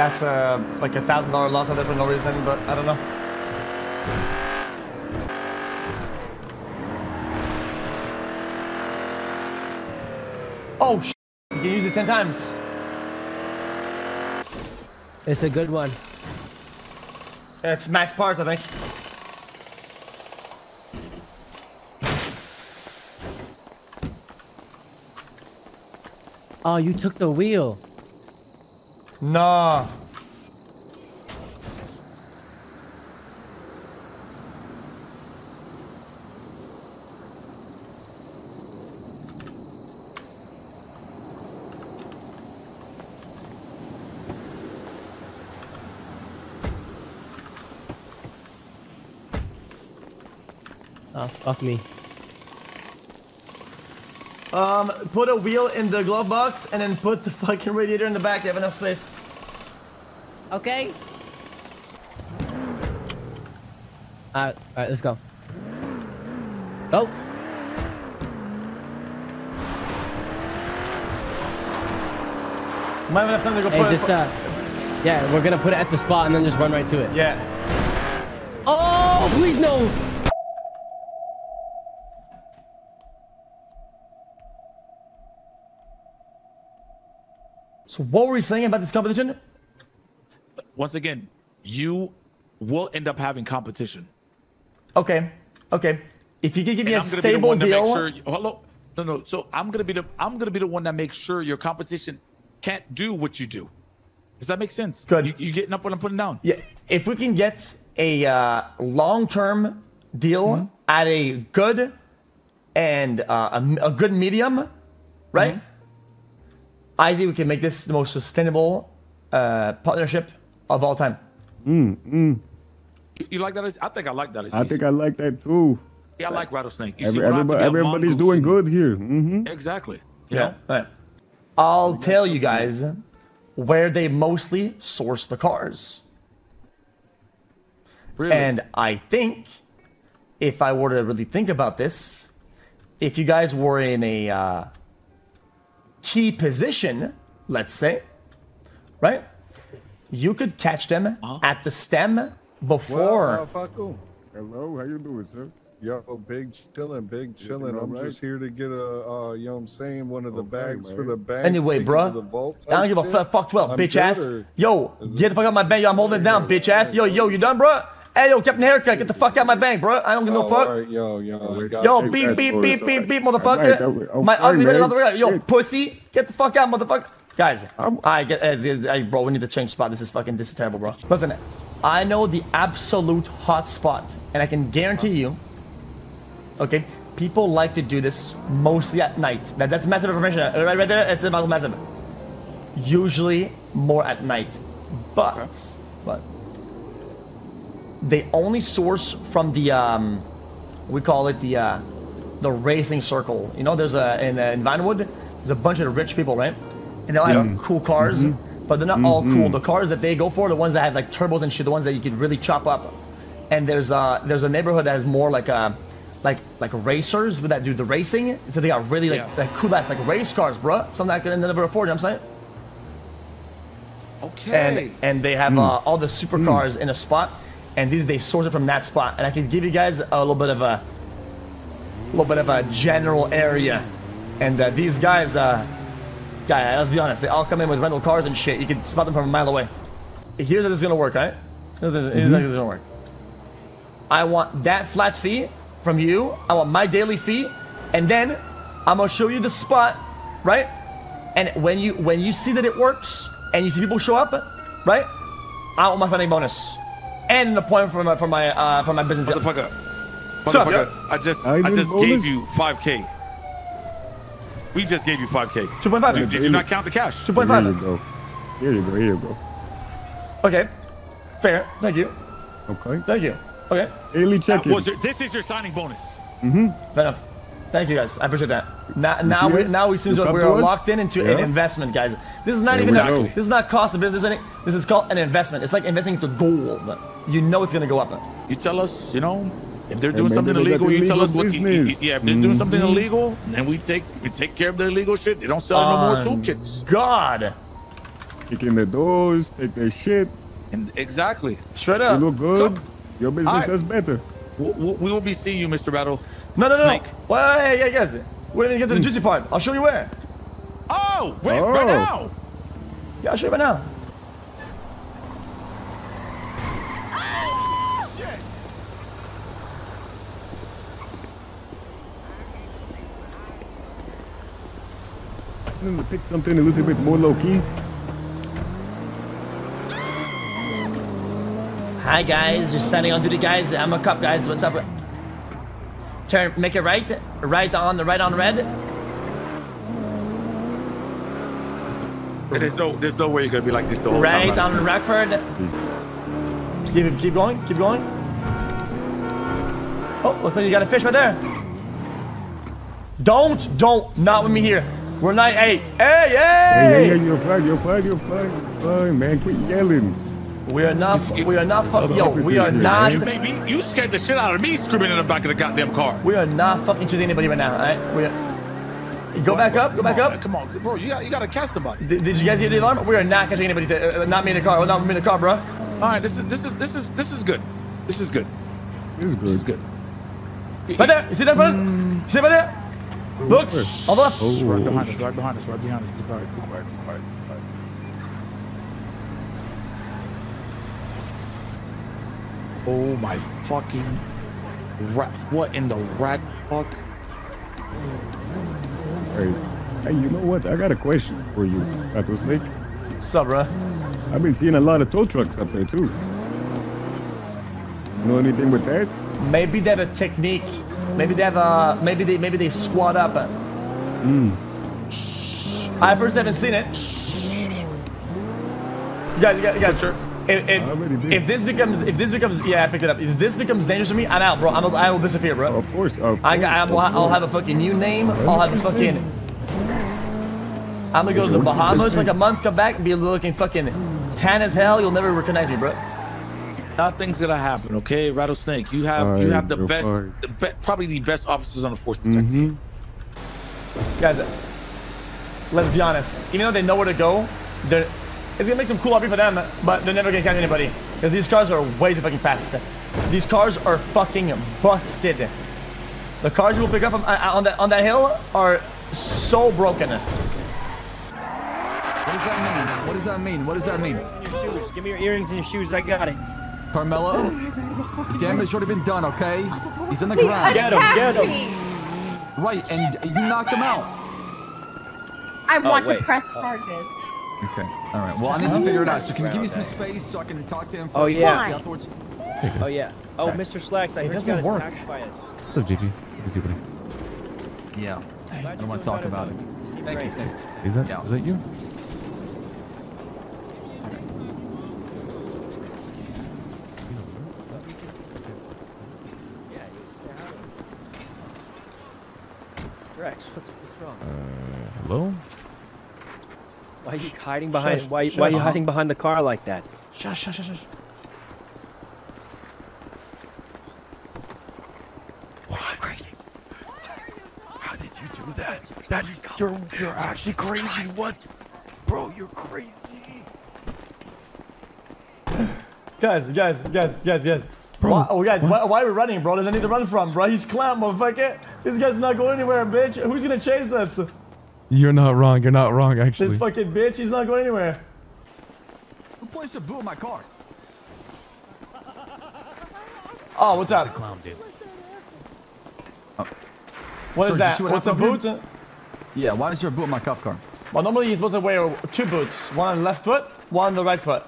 That's like a $1,000 loss out there for no reason, but I don't know. Oh, you can use it 10 times. It's a good one. It's max parts, I think. Oh, you took the wheel. Nah. Oh, fuck me. Put a wheel in the glove box and then put the fucking radiator in the back. You have enough space. Okay. All right, let's go. Go. Might have enough time to go. Hey, put it. Yeah, we're gonna put it at the spot and then just run right to it. Yeah. Oh, please no. So what were we saying about this competition? Once again, you will end up having competition. Okay, okay. If you could give me a stable deal. Hello, no. So I'm gonna be the one that makes sure your competition can't do what you do. Does that make sense? Good. You getting up what I'm putting down? Yeah. If we can get a long-term deal at a good and a good medium, right? I think we can make this the most sustainable partnership of all time. You like that? I think I like that. I think I like that too. Yeah, I like Rattlesnake. You everybody's doing good here. Exactly. You know? Right. I'll tell you guys where they mostly source the cars. Really? And I think if I were to really think about this, if you guys were in a... key position, let's say, right? You could catch them at the stem before. Well, hello, how you doing, sir? Yo, big chilling. I'm right? Just here to get a, you know what I'm saying, one of the bags for the bank. Anyway, bro, I don't give a fuck 12, bitch ass. Yo, get the fuck out of my bank. Yo, I'm holding it down, bitch ass. Yo, you done, bro? Hey, yo, Captain Haircut, get the fuck out of my bank, bro. I don't give no fuck. Right, yo, beep, motherfucker. My ugly red all the way out. Yo, pussy, get the fuck out, motherfucker. Guys, bro, we need to change spot. This is terrible, bro. Listen, I know the absolute hot spot, and I can guarantee you, okay, people like to do this mostly at night. That's massive information. Right there, it's massive. Usually more at night, but they only source from the, we call it the racing circle. You know, there's in Vinewood, there's a bunch of rich people, right? And they all have cool cars, but they're not all cool. The cars that they go for, the ones that have like turbos and shit, the ones that you could really chop up. And there's a neighborhood that has more like racers that do the racing. So they got really like cool ass, like race cars, bro. Something I could never afford, you know what I'm saying? Okay. And they have all the supercars in a spot. And these, they source it from that spot, and I can give you guys a little bit of a general area. And these guys, let's be honest, they all come in with rental cars and shit. You can spot them from a mile away. Here's how this is gonna work, right? Here's how this is gonna work. I want that flat fee from you. I want my daily fee, and then I'm gonna show you the spot, right? And when you see that it works and you see people show up, right? I want my Sunday bonus. And the point for my business. Motherfucker, I just gave you 5K. We just gave you 5K. 2.5. Did you not count the cash? 2.5. Here you go. Okay. Fair. Thank you. Okay. Thank you. Okay. Daily check-in. This is your signing bonus. Fair enough. Thank you guys. I appreciate that. Now we seems like we are locked in into an investment, guys. This is not this is not cost of business or anything. This is called an investment. It's like investing into gold. You know it's gonna go up. You tell us, you know, if they're doing something illegal, you tell us what. Yeah, if they're doing something illegal, then we take care of the illegal shit. They don't sell no more toolkits. God. Kick in the doors, take their shit. And exactly. Shred up. You look good. So, your business does better. We will be seeing you, Mr. Rattle. No. Well, hey, guys. We're going to get to the juicy part. I'll show you where. Oh, wait, right now. Yeah, I'll show you right now. To pick something a little bit more low-key. Hi guys, you're standing on duty guys. I'm a cop guys, what's up? Turn, make it right. Right on red. There's no way you're gonna be like this the whole time. Right on Rockford. Keep going. Oh, looks like you got a fish right there. Don't, not with me here. We're not, hey! You're fine, man. Quit yelling. We are not. You scared the shit out of me screaming in the back of the goddamn car. We are not fucking shooting anybody right now, all right? Go back up. Come on, bro, you gotta catch somebody. Did you guys hear the alarm? We are not catching anybody, not me in the car. Not me in the car, bro. All right, this is good. Right there, you see that front? You see right there? Look! Oh, right behind us. Be quiet. Oh my fucking rat. What in the rat fuck? Hey, you know what? I got a question for you, Rattlesnake. What's up, bruh? I've been seeing a lot of tow trucks up there, too. You know anything with that? Maybe they have a technique. Maybe they squat up. I personally haven't seen it. You guys. Sure. If this becomes, yeah, I picked it up. If this becomes dangerous to me, I'm out, bro. I will disappear, bro. Of course. I'll have a fucking new name. I'll have a fucking. I'm gonna go to the Bahamas like a month, come back, and be looking fucking tan as hell. You'll never recognize me, bro. Nothing's gonna happen, okay, Rattlesnake. You have probably the best officers on the force protection team. Guys, let's be honest. Even though they know where to go, it's gonna make some cool RP for them, but they're never gonna catch anybody because these cars are way too fucking fast. These cars are fucking busted. The cars you will pick up on that hill are so broken. What does that mean? Give me your earrings and your shoes. I got it. Carmelo, damage already been done, okay? He's in the ground. Get him. Right, and you knocked him out. I want to press target. Okay, all right. Well, I need to figure it out. So can you give me some space so I can talk to him? Oh yeah. Oh, Mr. Slacks, I heard you got attacked by it. Hello, GP. Yeah. I don't want to talk about it. Thank you. Is that you? Rex, what's wrong? Hello? Why are you hiding behind? Why are you hiding behind the car like that? Shush. What? Crazy. How did you do that? That's you're actually crazy. What? Bro, you're crazy. Guys. Bro, why are we running, bro? There's nothing to run from, bro. He's clown, motherfucker. This guy's not going anywhere, bitch. Who's gonna chase us? You're not wrong, actually. This fucking bitch, he's not going anywhere. Who placed a boo in my car? Oh, what's that? The clown dude. Oh. What is that? What's a boot? Yeah, why is your boot in my cop car? Well, normally you're supposed to wear two boots. One on the left foot, one on the right foot.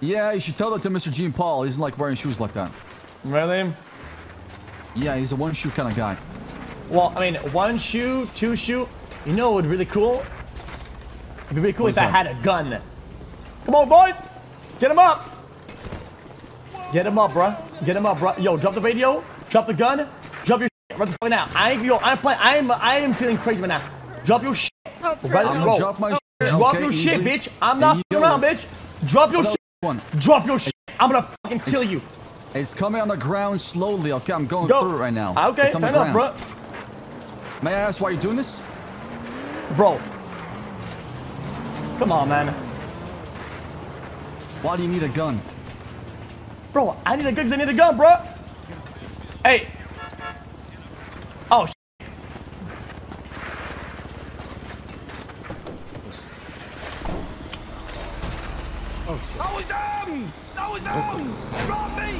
Yeah, you should tell that to Mr. Gene Paul. He doesn't like wearing shoes like that. Really? Yeah, he's a one shoe kind of guy. Well, I mean, one shoe, two shoe. You know what would be really cool? It'd be really cool if I had a gun. Come on, boys! Get him up, bruh. Yo, drop the radio. Drop the gun. Drop your shit right now. I am feeling crazy right now. Drop your shit. Drop your shit, bitch. I'm not fucking around, bitch. Drop your shit. I'm gonna fucking kill you. It's coming on the ground slowly, okay? I'm going through it right now. Okay, fair enough, bro. May I ask why you're doing this? Bro. Come on, man. Why do you need a gun? Bro, I need a gun because I need a gun, bro. Hey. Oh, shit. Oh, shit. That was them! That was them! They robbed me!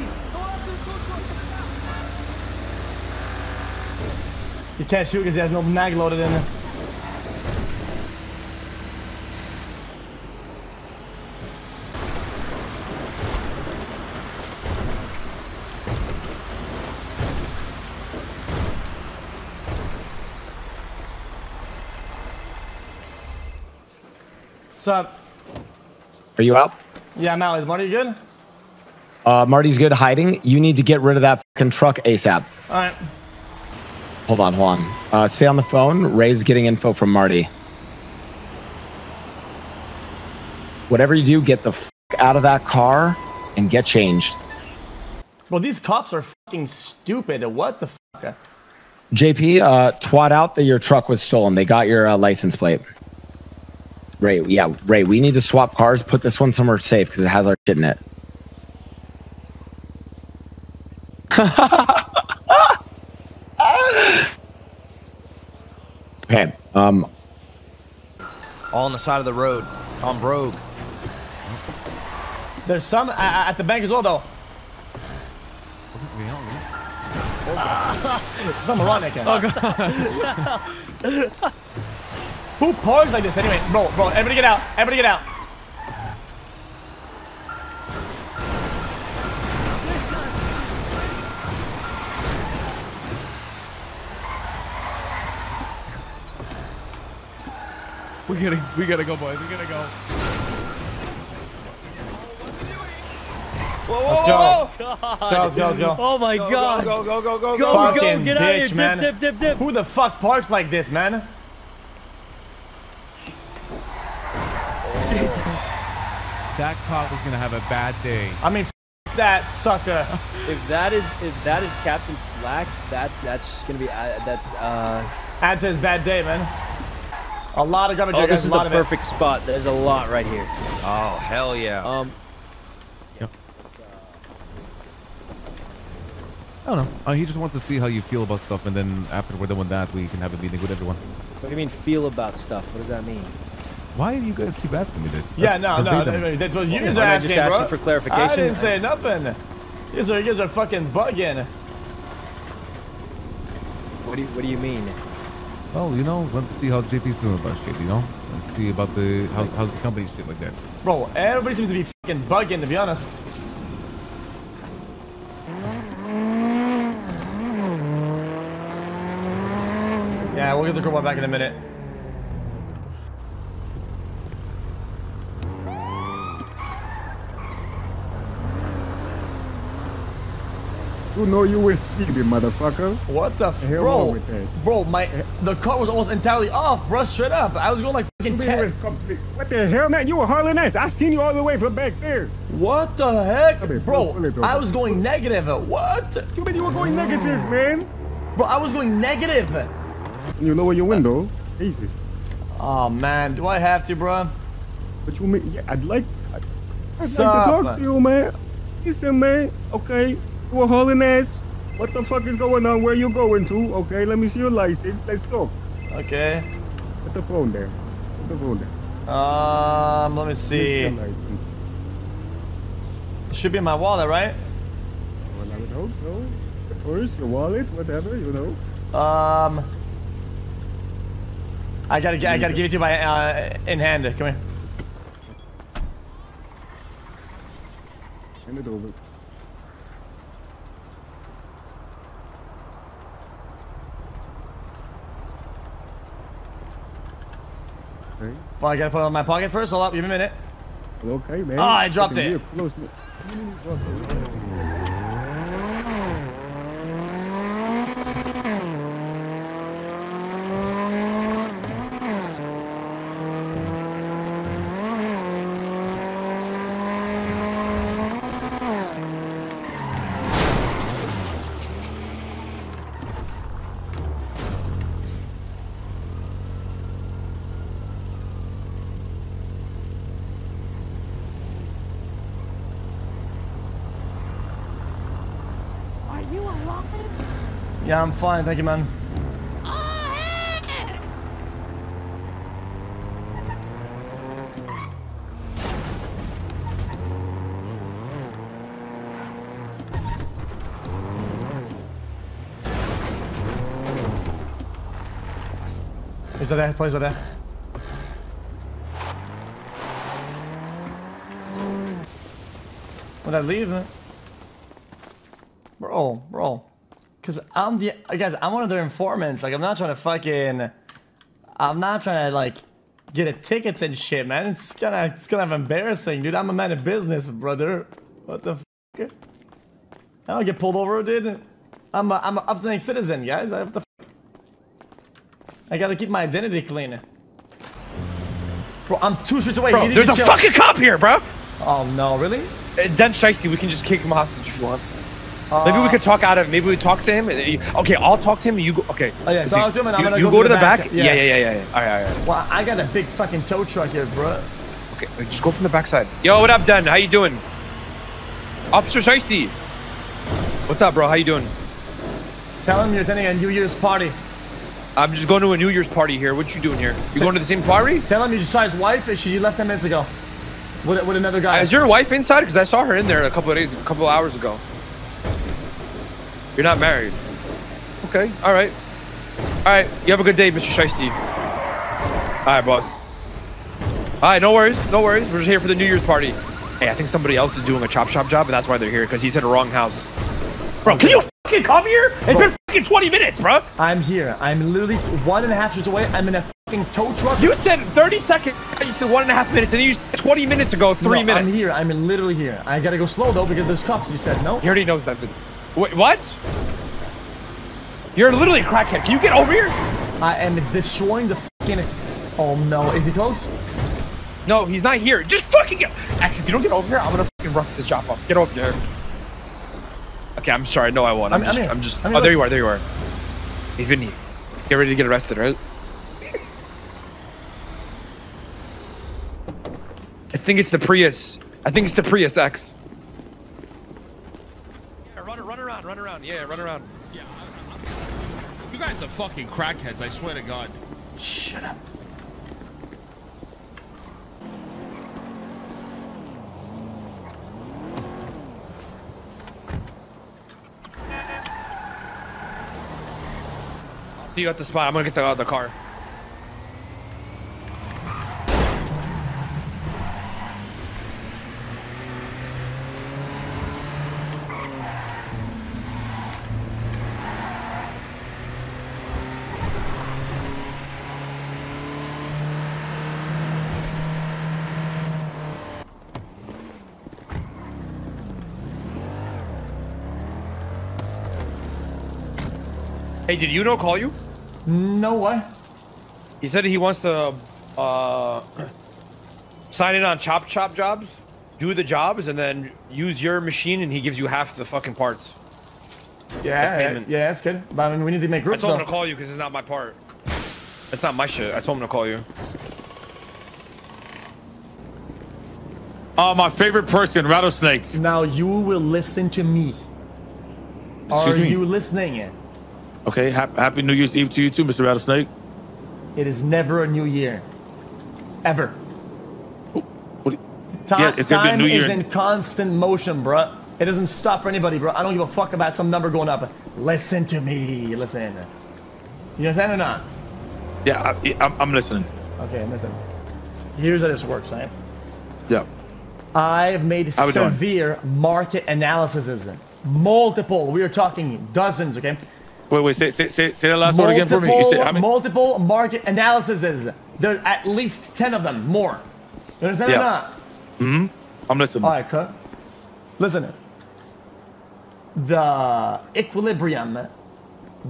You can't shoot because he has no mag loaded in there. What's up? Are you out? Yeah, I'm out. Is Marty good? Marty's good hiding. You need to get rid of that fucking truck ASAP. All right. Hold on, hold on. Stay on the phone. Ray's getting info from Marty. Whatever you do, get the fuck out of that car and get changed. Well, these cops are fucking stupid. What the fuck? JP, twat out that your truck was stolen. They got your license plate. Ray, yeah, Ray, we need to swap cars. Put this one somewhere safe because it has our shit in it. Okay. All on the side of the road. I'm broke. There's some at the bank as well, though. Some are on it. Oh, God. Who parks like this? Anyway, bro, everybody get out. Everybody get out. We gotta go, boys. We gotta go. Whoa, Let's go. Oh my God. Go, get out of here, man. Dip. Who the fuck parks like this, man? That cop is gonna have a bad day. I mean, f that sucker. if that is Captain Slacks, that's just gonna be add to his bad day, man. A lot of garbage. Oh, this is the perfect spot. There's a lot right here. Oh hell yeah. Yep. I don't know. He just wants to see how you feel about stuff, and then after we're done with that, we can have a meeting with everyone. What do you mean feel about stuff? What does that mean? Why do you guys keep asking me this? Yeah, no, that's what you guys are asking, bro. Asking for clarification. I didn't say nothing. You guys are fucking bugging. What do you mean? Well, you know, let's see how JP's doing about shit, you know? Let's see about the, how's the company shit like that. Bro, everybody seems to be fucking bugging, to be honest. Yeah, we'll get the crowbar back in a minute. You know you were speedy, motherfucker. What the fuck? Bro, the car was almost entirely off, bro. Straight up. I was going like fucking 10. What the hell, man? You were hardly nice. I seen you all the way from back there. What the heck? Bro, I was going negative. What? You mean you were going negative, man? Bro, I was going negative. You lower your window. Easy. Oh, man. Do I have to, bro? But you mean, yeah, I'd like to talk to you, man. Listen, man. Okay. You a hauling ass. What the fuck is going on? Where you going to? Okay, let me see your license. Let's talk. Okay. Put the phone there. Let me see. It should be in my wallet, right? Well, I would hope so. Your purse, your wallet, whatever, you know. I gotta give it to you by in hand. Come here. Hand it over. Okay. Well, I gotta put it in my pocket first. Hold up, give me a minute. Okay, man. Oh, I dropped it. Close. Are you alright? Yeah, I'm fine. Thank you, man. He's over there, please, over there. Would I leave it? Bro. Cause I'm the guys, I'm one of their informants. Like, I'm not trying to like get a tickets and shit, man. It's kind of embarrassing, dude. I'm a man of business, brother. What the fuck? I don't get pulled over, dude. I'm an upstanding citizen, guys. What the fuck? I gotta keep my identity clean. Bro, I'm 2 streets away. Bro, there's a fucking cop here, bro. Oh no, really? Then Shiesty, we can just kick him hostage if you want. Maybe we could talk out of. Maybe we talk to him. Okay, I'll talk to him. You go. Okay. Oh yeah. Talk to him, and I'm gonna go to the back. Yeah. All right. Well, I got a big fucking tow truck here, bro. Okay, just go from the backside. Yo, what up, Dan? How you doing? Officer Shiesty. What's up, bro? How you doing? Tell him you're attending a New Year's party. I'm just going to a New Year's party here. What you doing here? You going to the same party? Tell him you just saw his wife and she left 10 minutes ago. With another guy. Is your wife inside? Because I saw her in there a couple hours ago. You're not married. Okay, alright. Alright, you have a good day, Mr. Shiesty. Alright, boss. Alright, no worries. We're just here for the New Year's party. Hey, I think somebody else is doing a chop shop job, and that's why they're here, because he's at the wrong house. Bro, can you fucking come here? It's been fucking 20 minutes, bro! I'm here. I'm literally 1.5 streets away. I'm in a fucking tow truck. You said 30 seconds. You said 1.5 minutes, and then you said 20 minutes ago, 3 minutes. I'm here. I'm literally here. I gotta go slow, though, because there's cops, you said, no? He already knows that. Wait, what? You're literally a crackhead. Can you get over here? I am destroying the fucking... Oh, no. Is he close? No, he's not here. Just fucking get... Actually, if you don't get over here, I'm gonna fucking rough this shop up. Get over here. Okay, I'm sorry. No, I won't. I'm just... Oh, there you are. Hey, Vinny. Get ready to get arrested, right? I think it's the Prius X. Run around. Yeah, run around. Yeah, you guys are fucking crackheads, I swear to God. Shut up. I'll see you at the spot. I'm gonna get the other car. Hey, did you know call you? No, what? He said he wants to sign in on chop jobs, do the jobs, and then use your machine, and he gives you half the fucking parts. Yeah, that's good. But I mean, we need to make groups. I told him to call you because it's not my part. That's not my shit. I told him to call you. Oh, my favorite person, Rattlesnake. Now you will listen to me. Excuse me? Are you listening? Okay, happy New Year's Eve to you too, Mr. Rattlesnake. It is never a new year. Ever. Time is in constant motion, bruh. It doesn't stop for anybody, bruh. I don't give a fuck about some number going up. Listen to me. Listen. You understand or not? Yeah, I'm listening. Okay, listen. Here's how this works, right? Yeah. I've made severe market analyses. Multiple. We are talking dozens, okay? Wait, say the last word again for me. You said, I mean, multiple market analyses. There's at least 10 of them, more. You understand or not? Mm-hmm. I'm listening. All right, cut. Listen. The equilibrium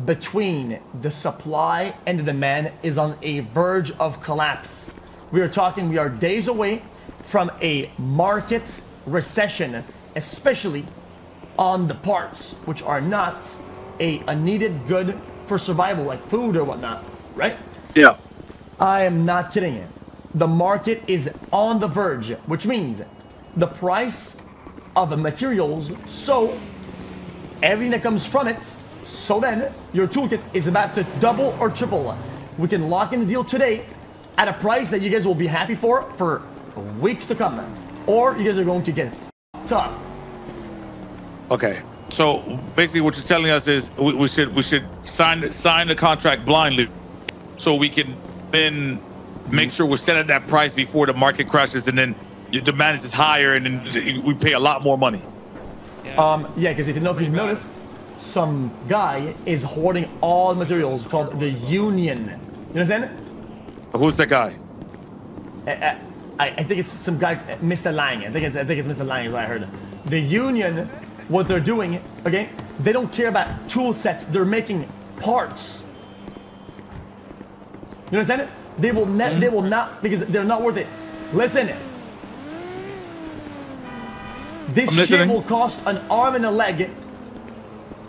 between the supply and the demand is on a verge of collapse. We are days away from a market recession, especially on the parts, which are not a needed good for survival, like food or whatnot, right? Yeah. I am not kidding you. The market is on the verge, which means the price of the materials, so everything that comes from it. So then, your toolkit is about to double or triple. We can lock in the deal today at a price that you guys will be happy for weeks to come. Or you guys are going to get tough. Okay, so basically what you're telling us is we should sign the contract blindly so we can then make sure we're set at that price before the market crashes, and then your demand is higher and then we pay a lot more money. Yeah, because if you noticed, some guy is hoarding all materials called the Union. You understand? Who's that guy? I think it's some guy, Mr. Lang. I think it's Mr. Lang is what I heard. The Union, what they're doing, okay, they don't care about tool sets. They're making parts. You understand it? They will not, because they're not worth it. Listen. This shit will cost an arm and a leg.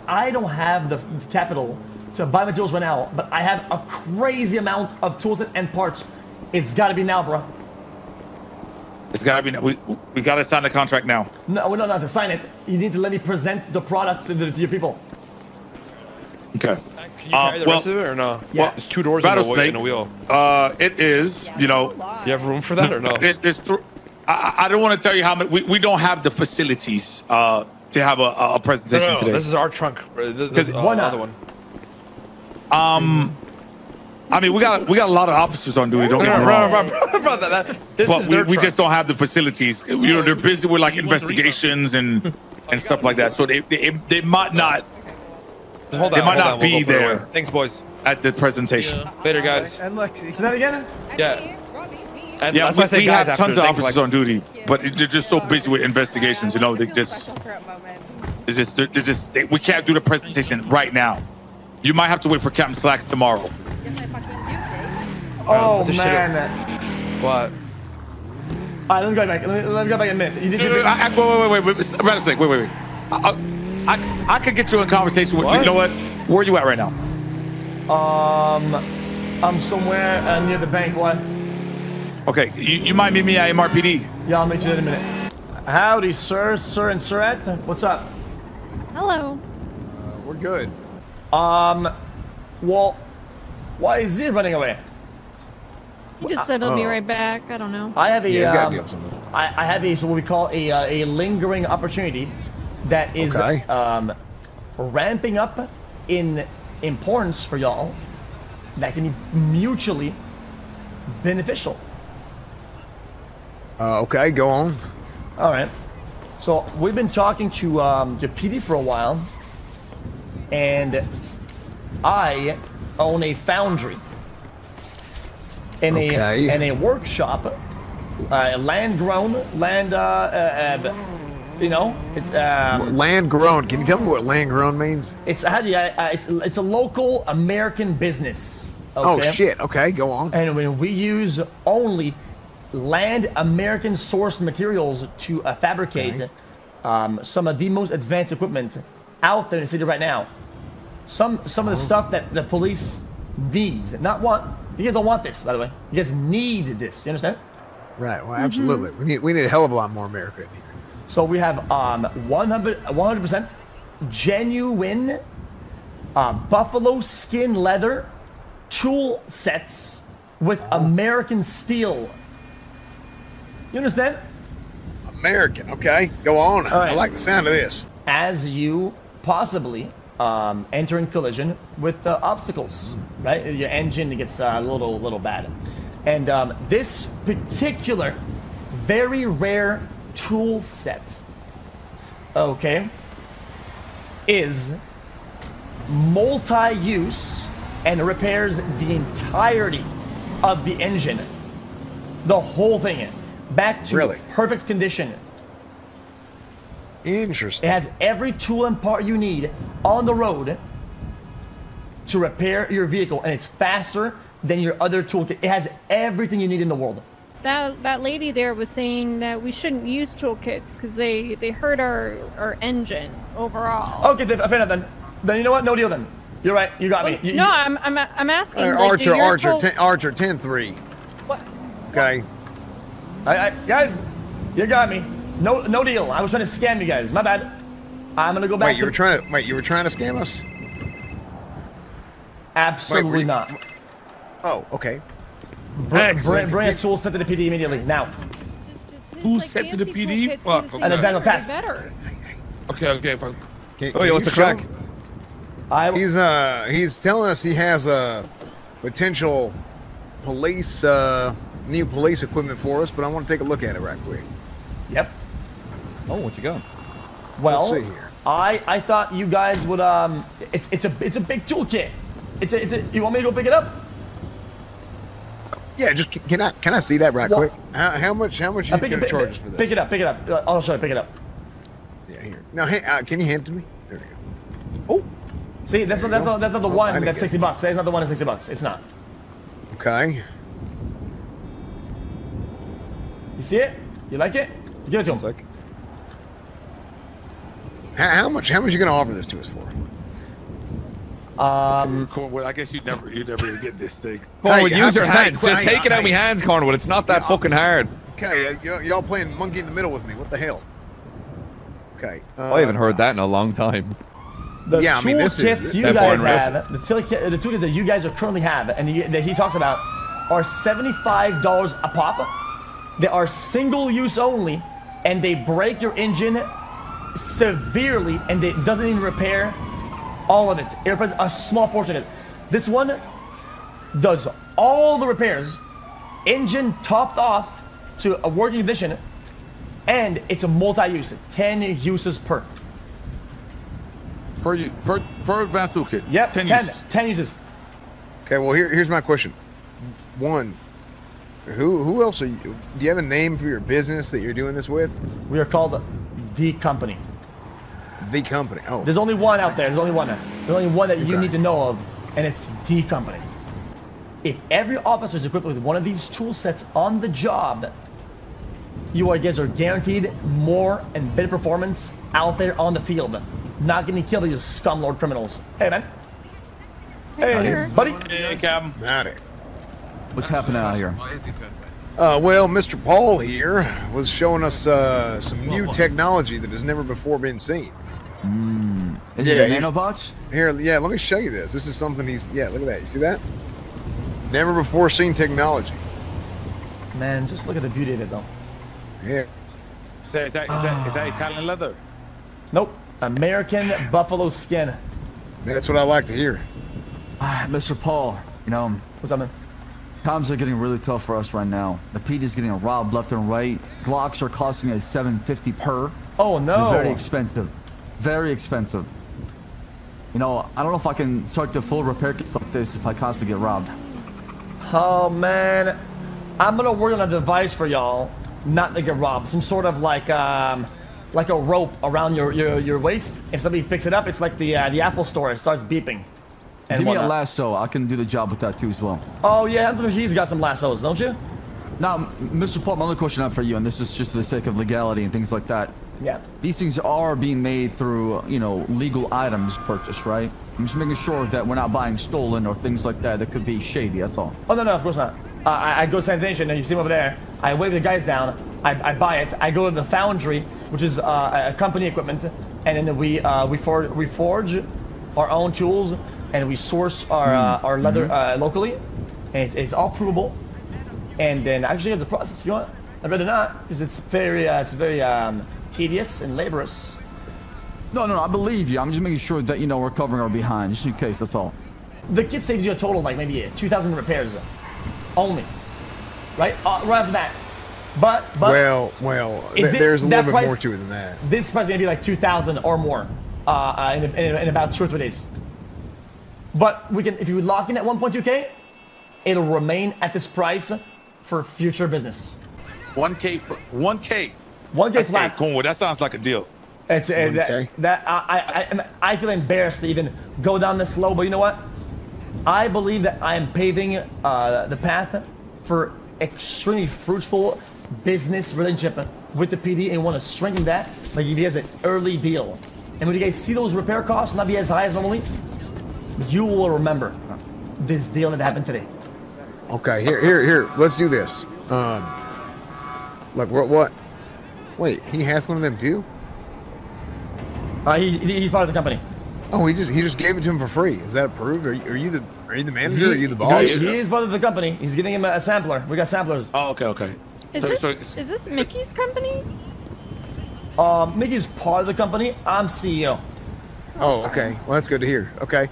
I don't have the capital to buy materials right now, but I have a crazy amount of tools and parts. It's gotta be now, bro. It's gotta be now. We gotta sign the contract now. No, we don't have to sign it. You need to let me present the product to your people. Okay. Can you carry the rest of it or no? Yeah. Well, it's two doors and a wheel. It is, you know. Do you have room for that or no? I don't want to tell you how much. We don't have the facilities to have a presentation today. This is our trunk. This is another one. I mean, we got a lot of officers on duty. Don't get me wrong. But we just don't have the facilities. You know, they're busy with like investigations and stuff like that. So they might not. Hold on, they might not be there. Thanks, boys. At the presentation. Yeah. Later, guys. And Lexi. Is that again? Yeah. And yeah, we have tons of officers on duty, but they're just so busy with investigations. You know, they just we can't do the presentation right now. You might have to wait for Captain Slacks tomorrow. Oh man! What? Alright, let me go back. Let me go back in a minute. Wait, Rattlesnake, wait. I could get you in conversation with you. You know what? Where are you at right now? I'm somewhere near the bank. What? Okay, you might meet me at MRPD. Yeah, I'll meet you in a minute. Howdy, sir and sirette. What's up? Hello. We're good. Well, why is he running away? He just said he'll be right back. I don't know. I have a, yeah, gotta be up somewhere. I have a, so what we call a lingering opportunity that is ramping up in importance for y'all that can be mutually beneficial. Okay, go on. All right. So we've been talking to PD for a while, and I own a foundry and a workshop, land grown. Can you tell me what land grown means? It's a local American business. Okay? Oh shit. Okay, go on. And when we use only land American sourced materials to fabricate some of the most advanced equipment out there in the city right now. Some of the stuff that the police needs, not want. You guys don't want this, by the way. You guys need this. You understand? Right. Well, absolutely. We need a hell of a lot more America in here. So we have 100% genuine buffalo skin leather tool sets with American steel. You understand? American, okay. Go on. Right. I like the sound of this. As you possibly enter in collision with the obstacles, right? Your engine gets a little bad. And this particular very rare tool set, okay, is multi-use and repairs the entirety of the engine. The whole thing. Back to perfect condition. Interesting. It has every tool and part you need on the road to repair your vehicle, and it's faster than your other toolkit. It has everything you need in the world. That lady there was saying that we shouldn't use toolkits because they hurt our engine overall. Okay, fair enough then. Then you know what? No deal then. You're right. You got me. No, I'm asking. Archer, 10-3. What? Okay. Guys, you got me. No deal. I was trying to scam you guys. My bad. I'm gonna go back. Wait, you were trying to scam us? Absolutely not. Oh, okay. Brant Tool sent to the PD immediately. Now. Who sent to the PD? Fuck. And then Daniel passed. Okay, okay, fuck. Oh, yeah, what's the crack? He's telling us he has a potential police new police equipment for us, but I want to take a look at it right quick. Yep. Oh, what you got? Well, let's see here. I thought you guys would it's a big toolkit. You want me to go pick it up? Yeah, just can I see that right quick? How much are you gonna charge us for this? Pick it up. I'll show you. Pick it up. Yeah, here. Now, hey, can you hand it to me? There we go. Oh, see, that's not the one that's $60. That's not the one at $60. It's not. Okay. You see it? You like it? You give it to him. Like, how much you gonna offer this to us for? Cornwood, I guess you'd never get this thing. Cornwood, use your hands. Just take it out of my hands, Cornwood. It's not that fucking hard. Okay, y'all playing monkey in the middle with me. What the hell? Okay. I haven't heard that in a long time. The toolkits you guys have, the toolkits that you guys are currently have, and that he talks about, are $75 a pop. They are single use only, and they break your engine severely, and it doesn't even repair. All of it. It represents a small portion of it. This one does all the repairs, engine topped off to a working condition, and it's a multi-use. 10 uses per. Per advanced tool kit. Yep. 10 uses. Okay. Well, here's my question. One. Who else are you? Do you have a name for your business that you're doing this with? We are called D Company. The Company. Oh. There's only one out there. There's only one that you need to know of, and it's D Company. If every officer is equipped with one of these tool sets on the job, you guys are guaranteed more and better performance out there on the field. Not getting killed by you scumlord criminals. Hey, man. Hey, buddy. Hey, Captain. Howdy. What's happening out here? Well, Mr. Paul here was showing us some new technology that has never before been seen. Is it nanobots? Here, yeah, let me show you this. This is something look at that. You see that? Never before seen technology. Man, just look at the beauty of it, though. Yeah. Is that Italian leather? Nope. American buffalo skin. That's what I like to hear. Mr. Paul, you know... What's up, man? Times are getting really tough for us right now. The PD's getting robbed left and right. Glocks are costing us $750 per. Oh, no. They're very expensive. Very expensive. You know, I don't know if I can start the full repair kits like this if I constantly get robbed. Oh, man. I'm going to work on a device for y'all not to get robbed. Some sort of like a rope around your waist. If somebody picks it up, it's like the Apple Store. It starts beeping. Give me a lasso. I can do the job with that too as well. Oh yeah, he's got some lassos, don't you? Now, Mr. Paul, my other question up for you, and this is just for the sake of legality and things like that. Yeah. These things are being made through, you know, legal items purchased, right? I'm just making sure that we're not buying stolen or things like that that could be shady, that's all. Oh, no, of course not. I go to sanitation, and you see him over there. I wave the guys down. I buy it. I go to the foundry, which is a company equipment, and then we forge our own tools. And we source our leather locally, and it's all provable. And then I actually have the process if you want. I'd rather not, because it's very tedious and laborious. No, I believe you. I'm just making sure that, you know, we're covering our behind, just in case. That's all. The kit saves you a total of like maybe 2,000 repairs, only, right? Right off the bat. But well, there's a little bit more to it than that. This price is gonna be like 2,000 or more in about 2 or 3 days. But we can, if you lock in at 1.2K, it'll remain at this price for future business. 1K flat. Cornwood, that sounds like a deal. It's I feel embarrassed to even go down this low, but you know what? I believe that I am paving the path for extremely fruitful business relationship with the PD, and want to strengthen that like if he has an early deal. And when you guys see those repair costs not be as high as normally, you will remember this deal that happened today. Okay, here. Let's do this. Look, what? Wait, he has one of them too? He's part of the company. Oh, he just gave it to him for free. Is that approved? Are you the manager? Are you the boss? He is part of the company. He's giving him a sampler. We got samplers. Oh, okay, okay. Is this Mickey's company? Mickey's part of the company. I'm CEO. Oh, okay. Well, that's good to hear. Okay.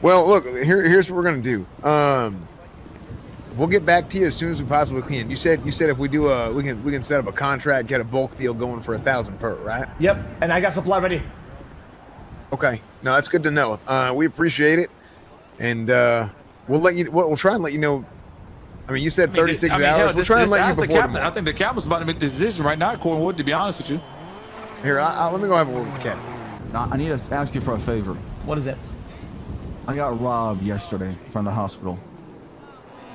Well, look, here's what we're gonna do. We'll get back to you as soon as we possibly can. You said if we do a, we can set up a contract, get a bulk deal going for 1,000 per, right? Yep. And I got supply ready. Okay. No, that's good to know. We appreciate it, and we'll try and let you know. I mean, you said 36 hours. We'll try and let you before tomorrow. I think the captain's about to make the decision right now, Cornwood, to be honest with you. Here, let me go have a word with the captain. I need to ask you for a favor. What is it? I got robbed yesterday from the hospital.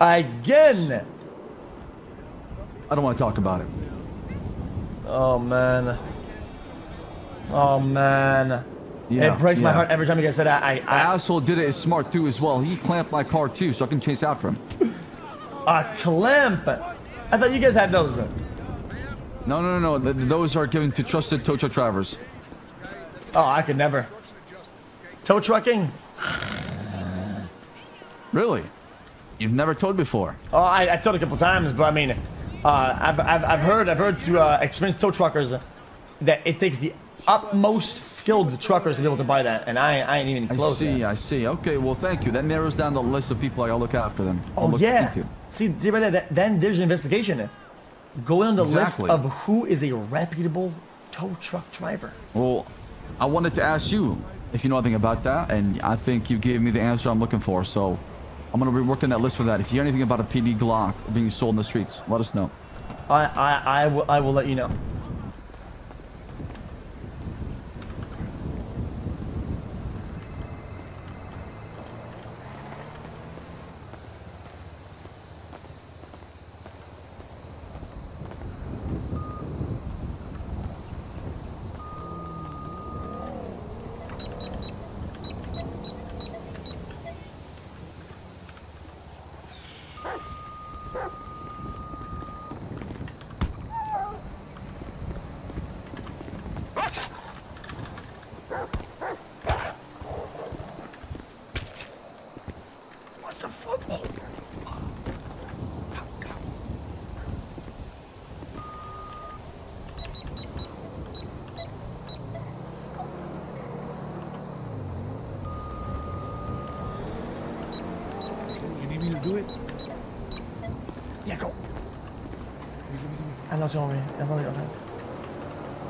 Again? I don't want to talk about it. Oh, man. Oh, man. Yeah, it breaks my heart every time you guys say that. The asshole did it as smart, too, as well. He clamped my car, too, so I can chase after him. A clamp? I thought you guys had those. No. Those are given to trusted tow truck drivers. Oh, I could never. Tow trucking? Really? You've never towed before? Oh, I towed a couple times, but I mean, I've heard to experienced tow truckers that it takes the utmost skilled truckers to be able to buy that, and I ain't even close. I see. Okay, well, thank you. That narrows down the list of people I gotta look after them. Oh, yeah. See right there, then there's an investigation. Go on the list of who is a reputable tow truck driver. Well, I wanted to ask you if you know anything about that, and I think you gave me the answer I'm looking for, so I'm gonna be working that list for that. If you hear anything about a PD Glock being sold in the streets, let us know. I will let you know.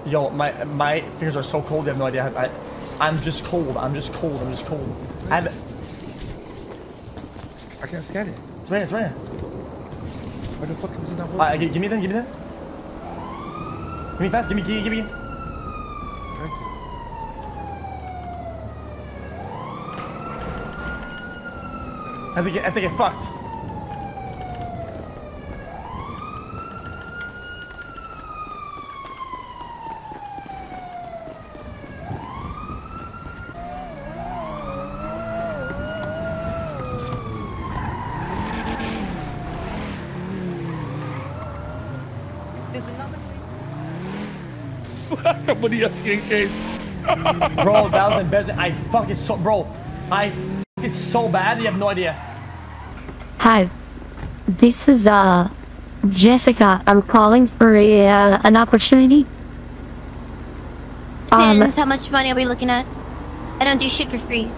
Yo, my fingers are so cold. You have no idea. I'm just cold. I'm just cold. I can't scan it. It's right here. Where the fuck is it not working? Give me that. Give me fast. Give me. Okay. I think it fucked. Somebody else getting chased. Bro, that was embarrassing. I fucked it so bad. You have no idea. Hi, this is Jessica. I'm calling for an opportunity. How much money are we looking at? I don't do shit for free.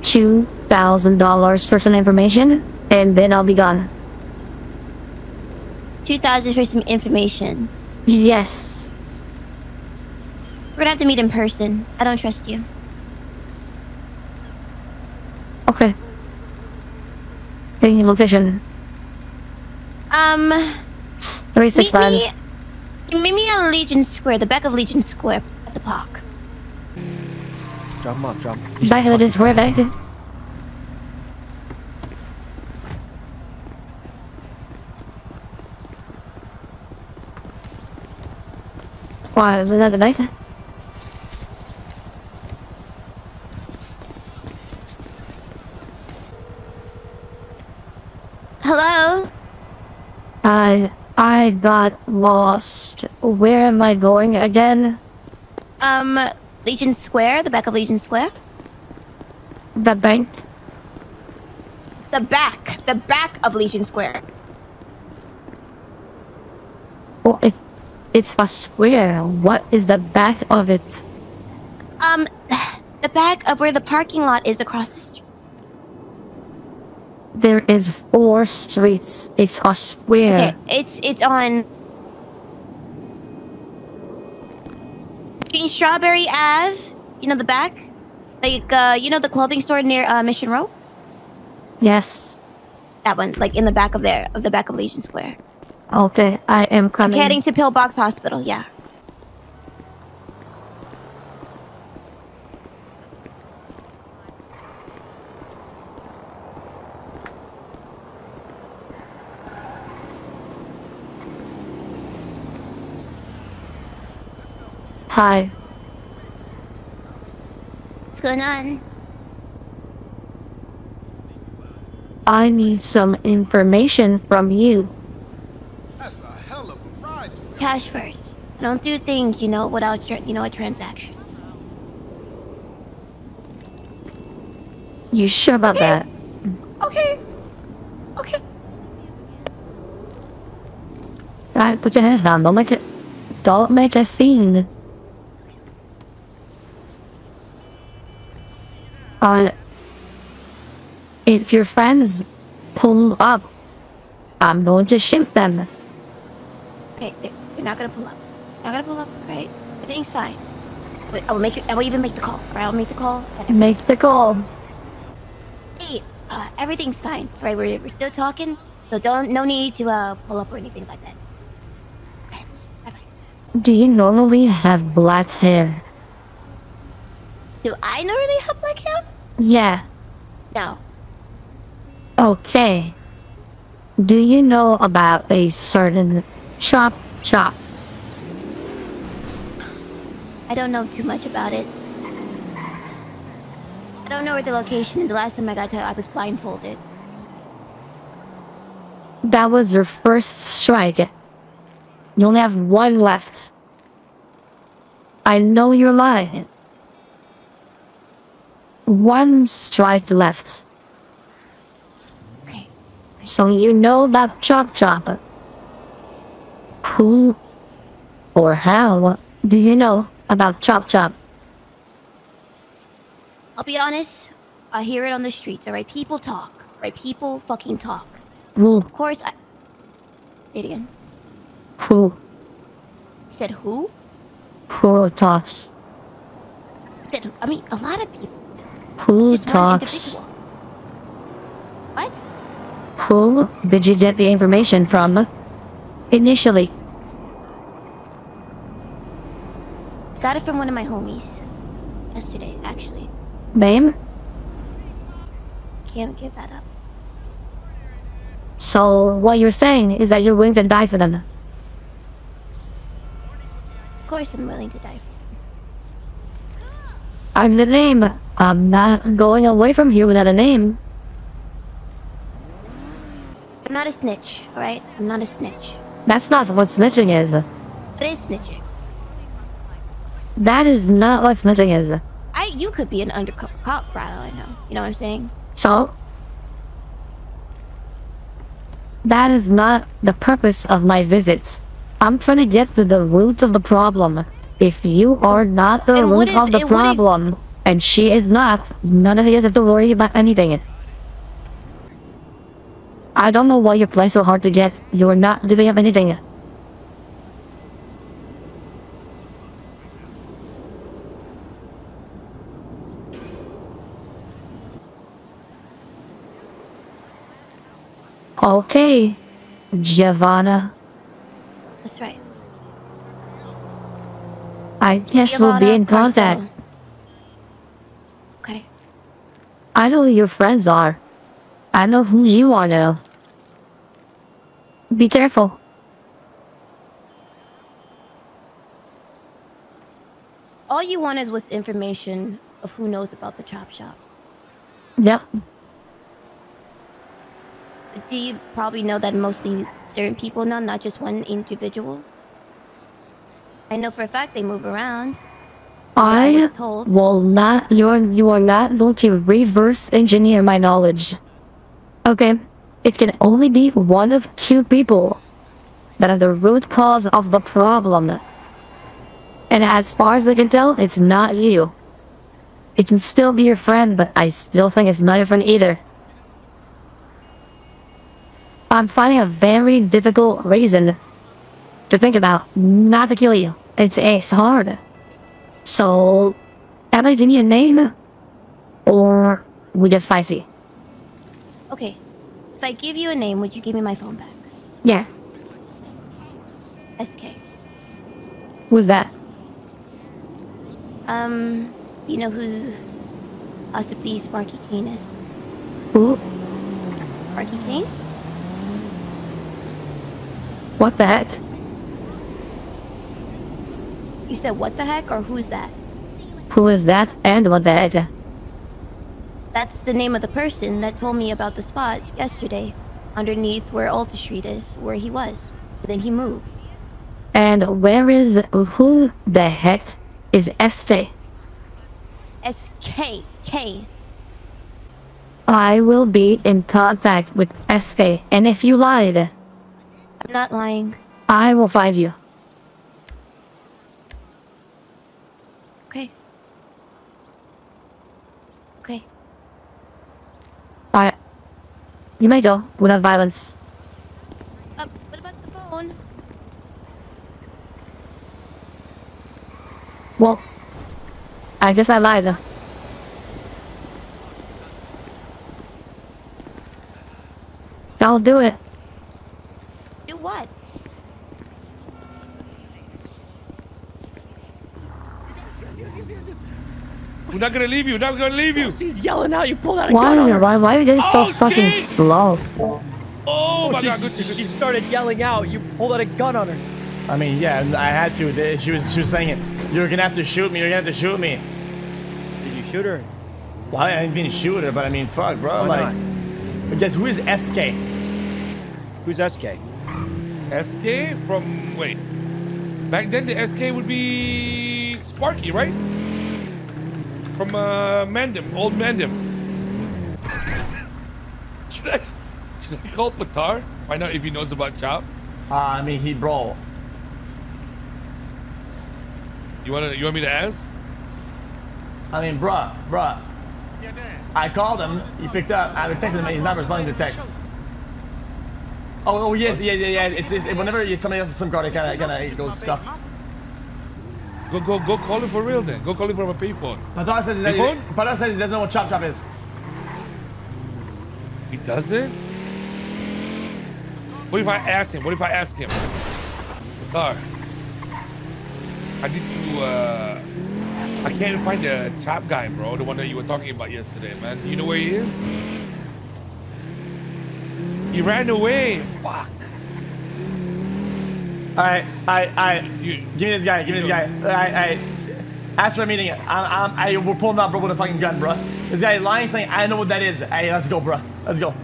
$2,000 for some information, and then I'll be gone. $2,000 for some information. Yes. We're gonna have to meet in person. I don't trust you. Okay. Any location? 365. Meet me at Legion Square, the back of Legion Square at the park. Drop him. Back of Legion Square, back. Why, is that a knife? Hello? I got lost. Where am I going again? Legion Square, the back of Legion Square. The bank. The back of Legion Square. Well, it's a square. What is the back of it? The back of where the parking lot is across the street. There is 4 streets. It's a square. Okay, it's on between Strawberry Ave. You know the back, like you know the clothing store near Mission Row. Yes, that one, like in the back of there, of the back of Legion Square. Okay, I am coming. I'm heading to Pillbox Hospital, yeah. Hi. What's going on? I need some information from you. That's a hell of a ride. Cash first. Don't do things, you know, without your, you know, a transaction. You sure about that? Okay. Okay. Alright, put your hands down. Don't make a scene. If your friends pull up, I'm going to shoot them. Okay, you're not gonna pull up. Not gonna pull up, right? Everything's fine. But I will make it. I will even make the call. Right? I'll make the call. Make the call. Hey, everything's fine. Right? We're still talking, so no need to pull up or anything like that. Okay, bye bye. Do you normally have black hair? Do I normally have black hair? Yeah. No. Okay. Do you know about a certain shop? I don't know too much about it. I don't know where the location is. The last time I got to it, I was blindfolded. That was your first strike. You only have 1 left. I know you're lying. 1 strike left. So you know that chop. Who or how do you know about chop? I'll be honest, I hear it on the streets, alright? People talk, right? People fucking talk. Who? Of course I... Say it again. Who? You said who? Who talks? I mean, a lot of people. Who talks? What? Who did you get the information from initially? Got it from one of my homies yesterday, actually. Name? Can't give that up. So what you're saying is that you're willing to die for them? Of course I'm willing to die for them. I'm the name. I'm not going away from here without a name. I'm not a snitch, alright? I'm not a snitch. That's not what snitching is. It is snitching. That is not what snitching is. You could be an undercover cop for all I know. You know what I'm saying? So? That is not the purpose of my visits. I'm trying to get to the root of the problem. If you are not the root of the problem, and she is not, none of you have to worry about anything. I don't know why you play so hard to get. You're not giving up anything. Okay, Giovanna. That's right. I guess Giovanna, we'll be in contact. Marcelo. Okay. I know who your friends are. I know who you are now. Be careful. All you want is what's information of who knows about the chop shop. Yep. Do you probably know that mostly certain people know, not just one individual? I know for a fact they move around. I will not. You are not going to reverse engineer my knowledge. Okay, it can only be one of two people that are the root cause of the problem. And as far as I can tell, it's not you. It can still be your friend, but I still think it's not your friend either. I'm finding a very difficult reason to think about not to kill you. It's hard. So, am I giving you a name? Or we just spicy? Okay. If I give you a name, would you give me my phone back? Yeah. SK. Who's that? You know who possibly Sparky Kane is? Who? Sparky Kane? What the heck? You said what the heck or who's that? Who is that and what the heck? That's the name of the person that told me about the spot yesterday underneath where Altis Street is, where he was. Then he moved. And where is... who the heck is SK? SKK. I will be in contact with SK, and if you lied... I'm not lying. I will find you. Okay. Okay. Alright. You may go without violence. What about the phone? Well, I guess I lied though. I'll do it. Do what? We're not gonna leave you. Not gonna leave you. She's yelling out. You pulled out a gun. Why are you guys so fucking slow? Oh my God! She started yelling out. You pulled out a gun on her. I mean, yeah, I had to. She was saying it. You're gonna have to shoot me. You're gonna have to shoot me. Did you shoot her? Well, I didn't mean to shoot her, but I mean, fuck, bro. Why like, not? Guess who is SK? Who's SK? SK from wait. Back then, the SK would be Sparky, right? From Mandim, old Mandim. Should I call Batar? Find out if he knows about Chop. I mean, he bro. You want me to ask? I mean, bruh. I called him. He picked up. I texted him. He's not responding to text. Oh, yes. It's whenever somebody else has some card, it kind of goes stuff. Go call him for real then. Go call him from a payphone. Batar says he doesn't know what Chop Chop is. He doesn't? What if I ask him? Batar. I need to, I can't find the Chop guy, bro. The one that you were talking about yesterday, man. You know where he is? He ran away. Fuck. Alright, give me this guy. Alright. After a meeting, we're pulling up, bro, with a fucking gun, bro. This guy lying, saying, I know what that is. Hey, let's go, bro. Let's go.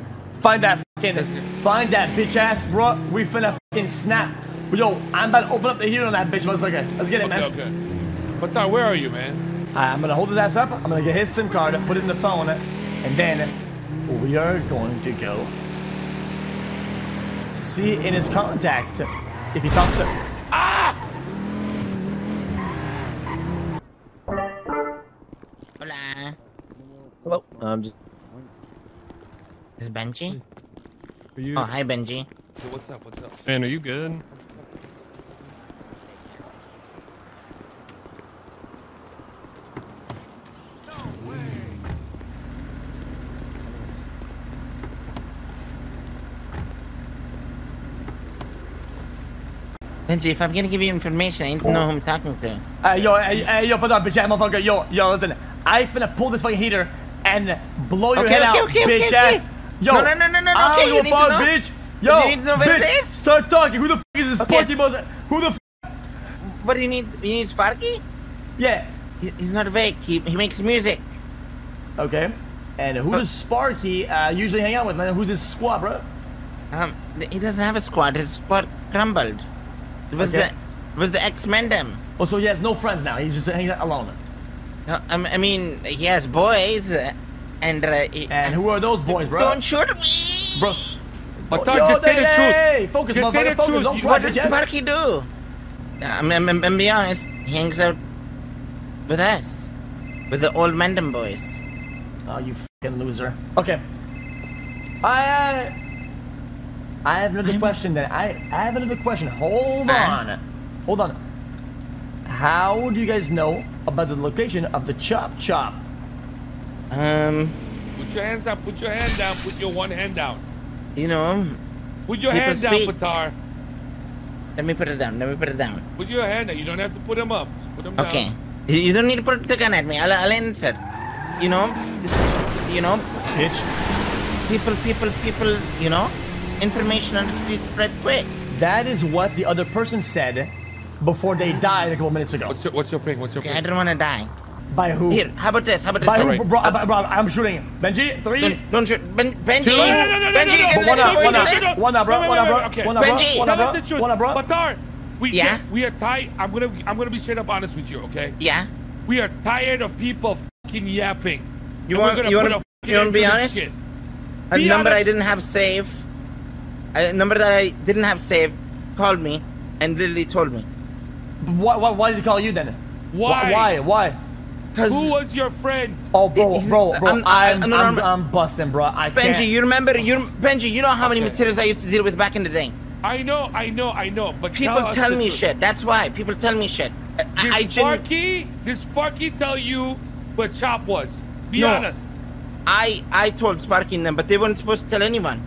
Find that bitch ass, bro. We finna fucking snap. Yo, I'm about to open up the heat on that bitch, motherfucker. Let's get it, man. Okay. Batar, where are you, man? I'm gonna hold his ass up. I'm gonna get his SIM card, put it in the phone, and then we are going to go see in his contact if he talks to him. Ah! Hola. Hello. Is it Benji? Oh, hi, Benji. Hey, what's up? Man, are you good? Benji, if I'm gonna give you information, I need to know who I'm talking to. Yo, put up, bitch ass motherfucker. Yo, listen. I finna pull this fucking heater and blow your head out, bitch ass. Yo, no, I don't give a fuck, bitch. Yo, you need to know bitch, it is? Start talking. Who the fuck is this Sparky motherfucker? Who the fuck? What do you need? You need Sparky? Yeah. He's not vague. He makes music. Okay. And who does Sparky usually hang out with, man? Who's his squad, bro? He doesn't have a squad. His squad crumbled. It was the ex-Mandem. Oh, so he has no friends now. He's just hanging out alone. I mean, he has boys, and who are those boys, bro? Don't shoot me, bro. Batar, just say the truth. Focus, just say the truth. What did Sparky do? I'm be honest. He hangs out with us, with the old Mandim boys. Oh, you fucking loser. Okay. I have another question then. I have another question. Hold on. Hold on. How do you guys know about the location of the chop chop? Put your hands down. Put your hand down. Put your one hand down. You know. Put your hand down, Batar. Let me put it down. Let me put it down. Put your hand down. You don't have to put them up. Put them down. Okay. You don't need to put the gun at me. I'll answer. You know. You know. Bitch. People. You know. Information on the street spread quick. That is what the other person said before they died a couple minutes ago. What's your ping? What's your ping? I don't want to die. By who? Here, how about this? How about this? By who? Bro, I'm shooting. Benji, three. Don't shoot. Benji. Two. Benji. No. One up, bro. Benji. One up, bro. Batar. We are tired. I'm gonna be straight up honest with you, okay? Yeah. We are tired of people fucking yapping. You want to be honest? A number I didn't have saved. A number that I didn't have saved called me and literally told me. Why did he call you then? Why? Who was your friend? Oh, bro. I'm busting, bro. I can't. Benji, you remember? Benji, you know how many materials I used to deal with back in the day. I know. But people tell me shit. That's why people tell me shit. Did Sparky tell you what Chop was? Be honest. I told Sparky and them, but they weren't supposed to tell anyone.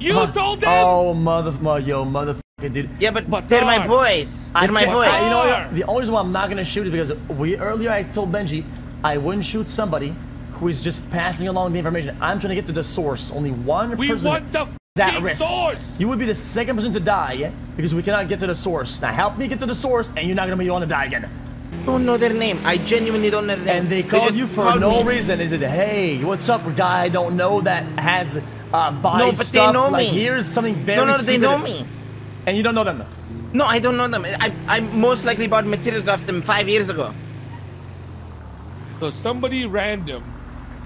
You told them? Oh, motherfucking dude. Yeah, but they're my boys. You know what? The only reason why I'm not gonna shoot is because earlier I told Benji I wouldn't shoot somebody who is just passing along the information. I'm trying to get to the source. Only one person is at risk. You would be the second person to die because we cannot get to the source. Now help me get to the source, and you're not gonna be the one to die again. Don't know their name. I genuinely don't know their name. And they called you for no reason. They said, "Hey, what's up, guy? I don't know that has." No, but they know me. Here's something very secretive. They know me. And you don't know them? No, I don't know them. I most likely bought materials off them 5 years ago. So somebody random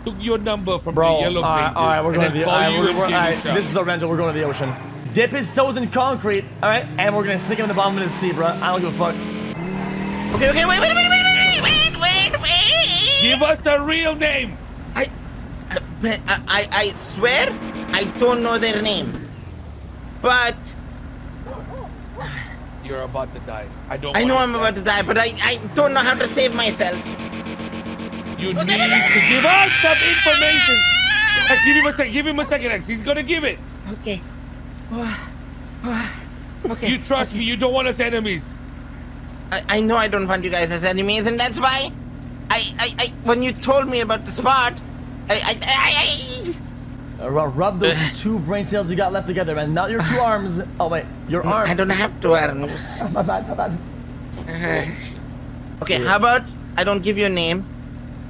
took your number from the yellow pages. Alright, we're going to the ocean. This is a rental. We're going to the ocean. Dip his toes in concrete, alright? And we're going to stick him in the bottom of the sea, bro. I don't give a fuck. Okay, wait. Give us a real name. I swear I don't know their name, but you're about to die. I know I'm about to die, but I don't know how to save myself. You need to give us some information. X, give him a second, X. He's gonna give it. Okay. Okay. You trust me. You don't want us enemies. I know I don't want you guys as enemies, and that's why I when you told me about the spot. Rub those two brain cells you got left together, man. Not your two arms. Oh wait, your arm. I don't have two arms. My bad. Okay, how about I don't give you a name,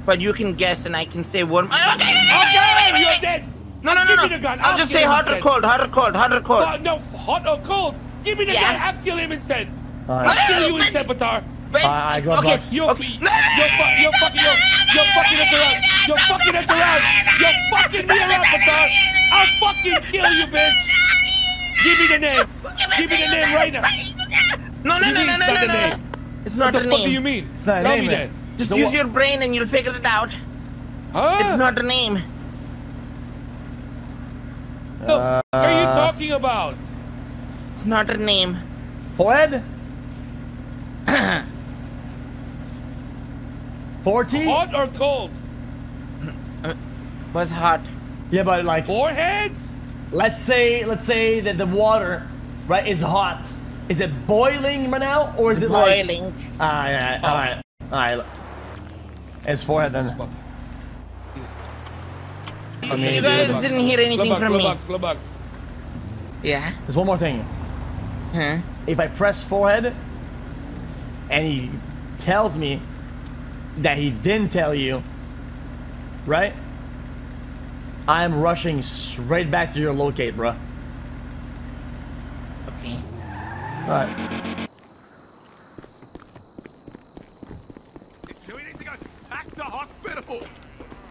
but you can guess and I can say one. Okay, you're dead. No. I'll just say hot or cold. No, hot or cold. Give me the gun. I'll kill him instead. I'll kill you instead, Batar. You're fucking up around. Batar. I'll fucking kill you, bitch. Give me the name. Give me the name right now. No. It's not a name. What the fuck do you mean? It's not a name. Just use your brain and you'll figure it out. It's not a name. What the fuck are you talking about? It's not a name. Forehead? 40? Hot or cold? Was hot. Yeah, but like Forehead? Let's say that the water, right, is hot. Is it boiling right now, or is it boiling? Alright. It's Forehead then. You guys didn't hear anything from me. Clubbox. Yeah. There's one more thing. Huh? If I press Forehead, and he tells me that he didn't tell you, right? I'm rushing straight back to your locate, bro. Okay. All right.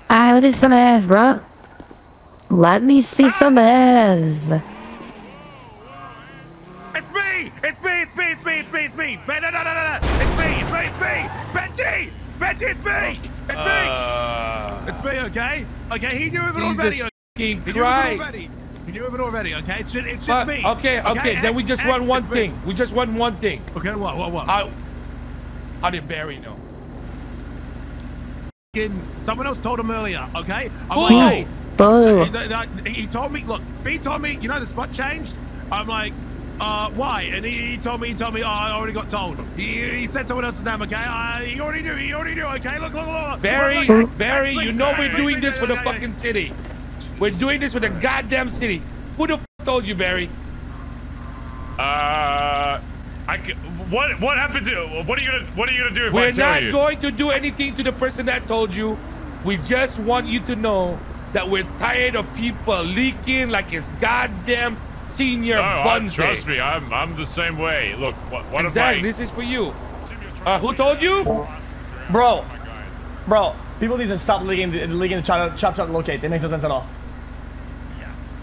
I need some ass, bro. Let me see some ass. It's me! It's me! It's me! It's me! It's me! It's me! No! No! No! No! It's me! It's me! It's me! Benji! Benji! It's me! It's me! It's me. Okay. Okay. He knew it already. He knew it already. He knew it already. Okay. It's just me. Okay. Okay. Okay. Then we just want one thing. We just want one thing. Okay. What? What? What? How did Barry know? Someone else told him earlier. Okay. I'm like, hey. He told me. Look, B told me. You know the spot changed. I'm like, why? And he told me. He told me. Oh, I already got told. He said someone else's name. Okay. He already knew. He already knew. Okay. Look, look, look. Barry, Barry, you know we're doing this for the fucking city. We're doing this for the goddamn city. Who the fuck told you, Barry? What happened to? What are you gonna do if I tell you? We're not going to do anything to the person that told you. We just want you to know that we're tired of people leaking like it's goddamn senior Bundy. Trust me, I'm the same way. Look, what exactly? This is for you. Who told you, bro? Bro, people need to stop leaking and try to locate. It makes no sense at all.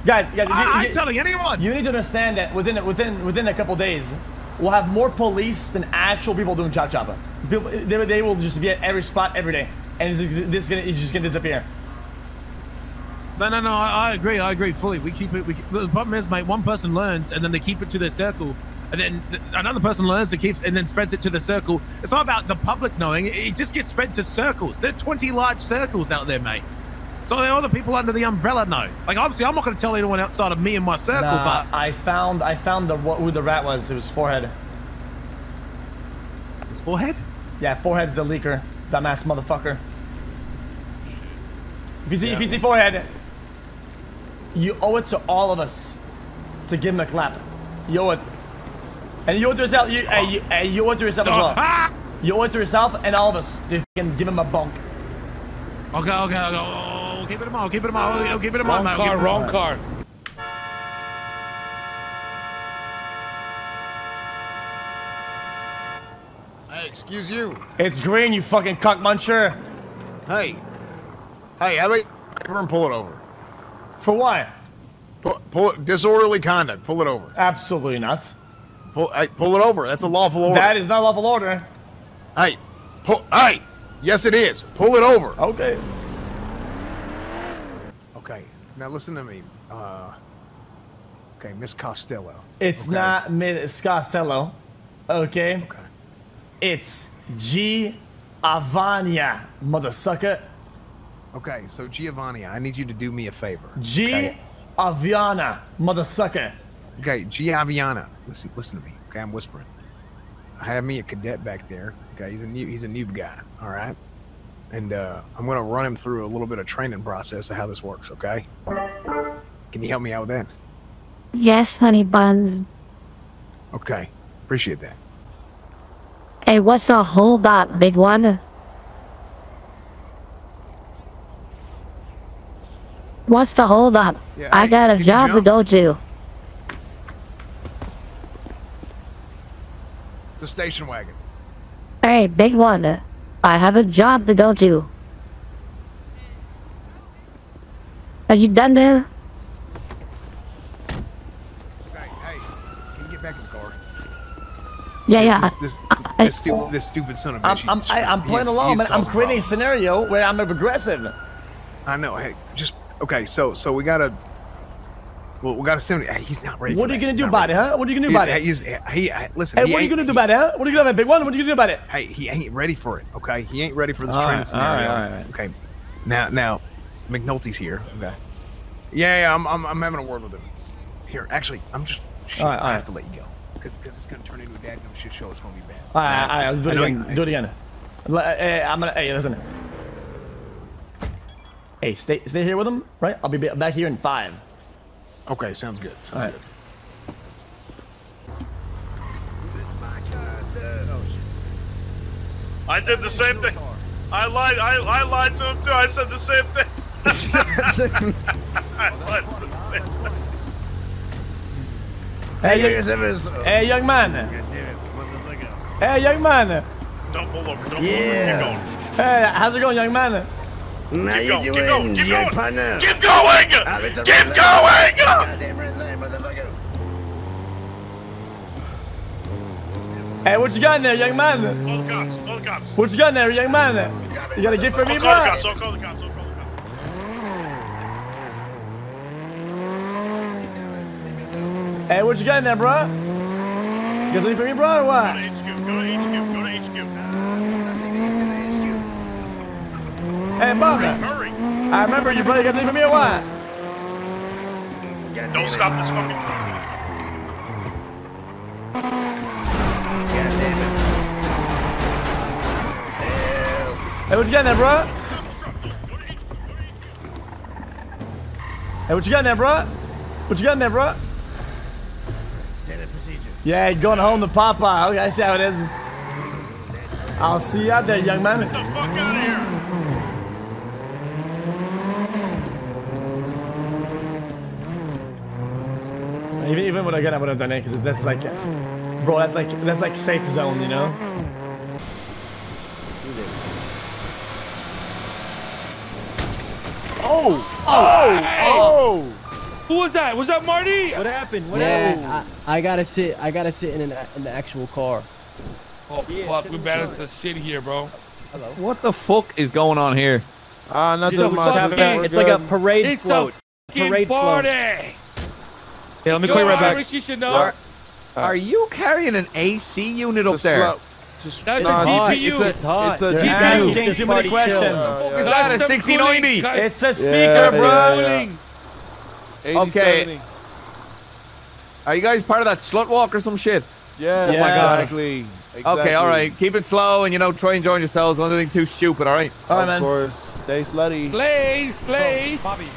Yeah. Guys, I'm telling anyone. You need to understand that within a couple days. We'll have more police than actual people doing chop-chopper. They will just be at every spot every day, and it's just gonna disappear. No, I agree fully. We keep it. The problem is, mate, one person learns, and then they keep it to their circle, and then another person learns and keeps, and then spreads it to the circle. It's not about the public knowing; it just gets spread to circles. There are 20 large circles out there, mate. So all the people under the umbrella know. Like, obviously, I'm not going to tell anyone outside of me and my circle, but... I found who the rat was. It was Forehead. It was Forehead? Yeah, Forehead's the leaker. Dumbass motherfucker. If you see Forehead, you owe it to all of us to give him a clap. You owe it. And you owe it to yourself, you owe it to yourself as well. Ah! You owe it to yourself and all of us to give him a bonk. Okay. Keep it in mind. Keep it in mind. I'll keep it in mind. Wrong car. Wrong car. Hey, excuse you. It's green, you fucking cuck muncher. Hey, Ellie, everyone, pull it over. For what? Pull it. Disorderly conduct. Pull it over. Absolutely not. Pull it over. That's a lawful order. That is not a lawful order. Hey, Hey, yes, it is. Pull it over. Okay. Okay, now listen to me. Okay, Miss Costello. It's not Miss Costello, okay? It's Giovanna, mother sucker. Okay, so Giovanna, I need you to do me a favor. Giovanna, mother sucker. Okay, Giovanna, listen to me. Okay, I'm whispering. I have me a cadet back there. Okay, he's a noob guy. All right. And I'm going to run him through a little bit of training process of how this works, okay? Can you help me out with that? Yes, honey buns. Okay, appreciate that. Hey, what's the hold up, big one? What's the hold up? Yeah, I got a job to go to. It's a station wagon. Hey, big one. I have a job to go to. Are you done there? Hey, can you get back in the car? Yeah. This stupid son of a bitch. I'm playing along, man. I'm creating a scenario where I'm a progressive. I know. Hey, so we gotta. Well, we got a 70. Hey, he's not ready. What are you gonna do about it, huh? What are you gonna do about it? Listen. Hey, what are you gonna do about it, huh? What are you gonna do about big one? What are you gonna do about it? Hey, he ain't ready for it. Okay, he ain't ready for this training scenario. All right. Okay, now, McNulty's here. Okay. Yeah, I'm having a word with him. Here, actually, I have to let you go because it's gonna turn into a dadgum shit show. It's gonna be bad. All right. Do it again. Hey, listen. Hey, stay here with him, right? I'll be back here in 5. Okay, sounds good. All right. I did the same thing. I lied. I lied to him too. I said the same thing. Hey, young man. Don't pull over. Don't pull over. Keep going. Hey, how's it going, young man? How you doing, your partner? Keep going! Keep going! Hey, what you got in there, young man? All the cops, all the cops. What you got in there, young man? You got a gift for me, bro? I'll call the cops, I'll call the cops. Hey, what you got in there, bro? You got something for me, bro, or what? Go to HQ, go to HQ, go to HQ. Hey, Bobby. Hurry, hurry. I remember you, brother. You got something for me, or what? Don't stop this fucking truck. God damn it. Help. Hey, what you got in there, bro? Hey, what you got in there, bro? What you got in there, bro? Yeah, you're going home to Papa. Okay, I see how it is. I'll see you out there, young man. Get the fuck out of here! Even with a gun, I would have done it because that's like, bro, that's like safe zone, you know. Oh! Oh! Oh! Oh. Who was that? Was that Marty? What happened? What happened? I gotta sit in the actual car. Oh yeah, fuck, we balanced the shit here, bro. Hello. What the fuck is going on here? Nothing much happening. It's like a parade float. Parade party. Hey, let me clear right back. Ricky should know. Are you carrying an AC unit up there? Just that's a GPU. It's a GPU. Too many questions. Is that a 6090? It's a speaker, bro. Okay. Are you guys part of that slut walk or some shit? Yes, yeah. Oh my God. Exactly. Okay, all right. Keep it slow and, you know, try enjoying yourselves. Nothing too stupid, all right? All right, man. Of course. Stay slutty. Slay, slay. Oh, Bobby.